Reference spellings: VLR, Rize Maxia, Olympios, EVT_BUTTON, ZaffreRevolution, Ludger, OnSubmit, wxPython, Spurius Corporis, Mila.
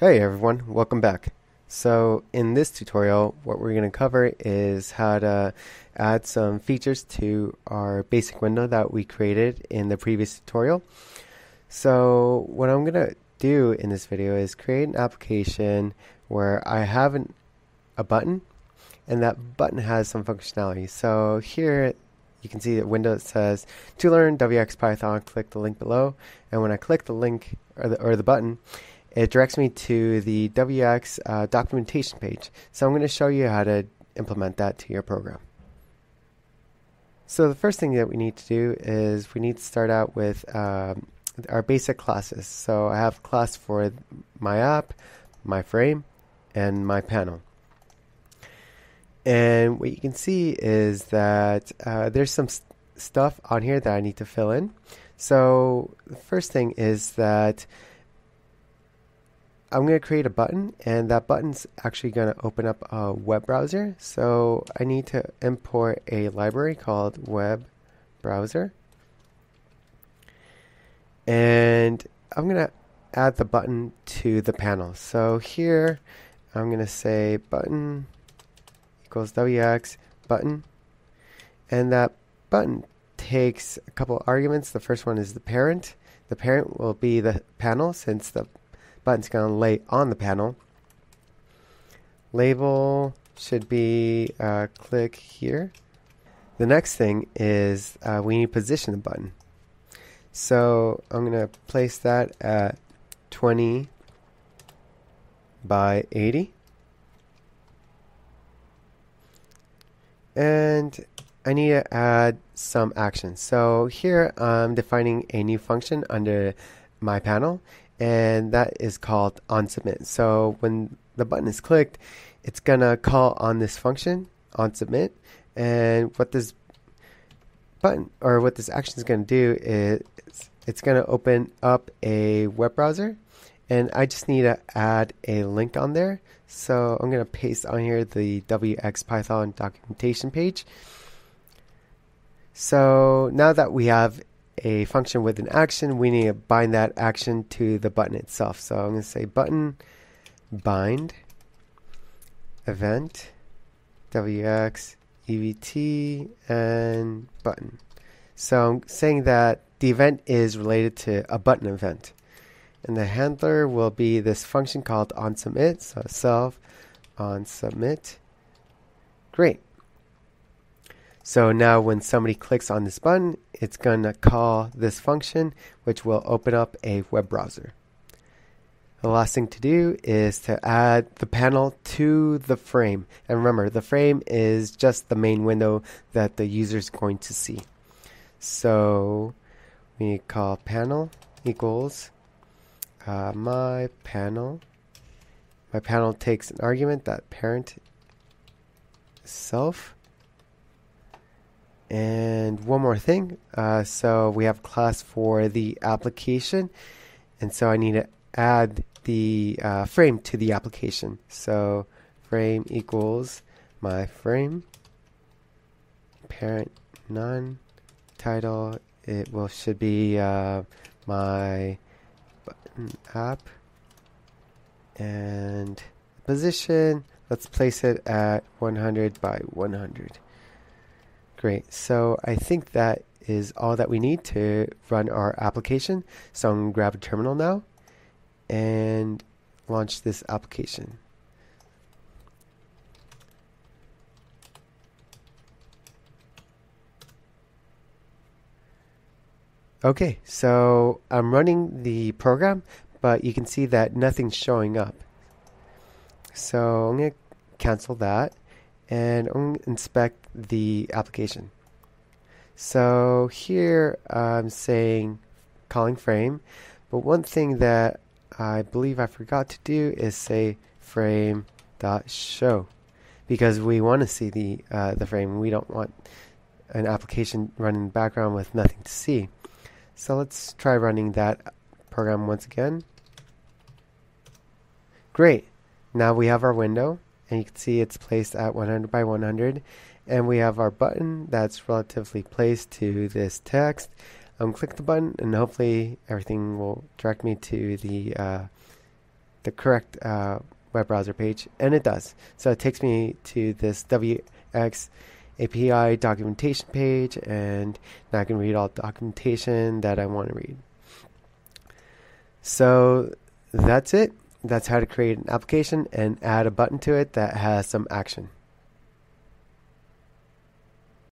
Hey everyone, welcome back. So in this tutorial, what we're going to cover is how to add some features to our basic window that we created in the previous tutorial. So what I'm going to do in this video is create an application where I have a button, and that button has some functionality. So here you can see the window that says to learn wxPython, click the link below, and when I click the link or the button, it directs me to the WX documentation page. So I'm going to show you how to implement that to your program. So the first thing that we need to do is we need to start out with our basic classes. So I have a class for my app, my frame, and my panel. And what you can see is that there's some stuff on here that I need to fill in. So the first thing is that I'm going to create a button, and that button's actually going to open up a web browser. So I need to import a library called web browser. And I'm going to add the button to the panel. So here I'm going to say button equals WX button. And that button takes a couple arguments. The first one is the parent. The parent will be the panel, since the button's going to lay on the panel. Label should be click here. The next thing is we need to position the button. So I'm going to place that at 20 by 80. And I need to add some actions. So here I'm defining a new function under my panel, and that is called OnSubmit. So when the button is clicked, it's gonna call on this function, OnSubmit, and what this button or what this action is gonna do is it's gonna open up a web browser, and I just need to add a link on there. So I'm gonna paste on here the wxPython documentation page. So now that we have a function with an action, we need to bind that action to the button itself. So I'm going to say button bind event wx evt and button. So I'm saying that the event is related to a button event, and the handler will be this function called onSubmit. So self onSubmit. Great. So now when somebody clicks on this button, it's going to call this function, which will open up a web browser. The last thing to do is to add the panel to the frame. And remember, the frame is just the main window that the user is going to see. So we need to call panel equals my panel. My panel takes an argument, that parent self. And one more thing, so we have a class for the application, and so I need to add the frame to the application. So frame equals my frame, parent none, title should be my button app, and position, let's place it at 100 by 100. Great, so I think that is all that we need to run our application. So I'm going to grab a terminal now and launch this application. Okay, so I'm running the program, but you can see that nothing's showing up. So I'm going to cancel that, and I'm going to inspect the application. So here I'm calling frame, but one thing that I believe I forgot to do is say frame.show, because we want to see the frame. We don't want an application running in the background with nothing to see. So let's try running that program once again. Great, now we have our window, and you can see it's placed at 100 by 100. And we have our button that's relatively placed to this text. Click the button, and hopefully everything will direct me to the the correct web browser page, and it does. So it takes me to this WX API documentation page, and now I can read all the documentation that I want to read. So that's it. That's how to create an application and add a button to it that has some action.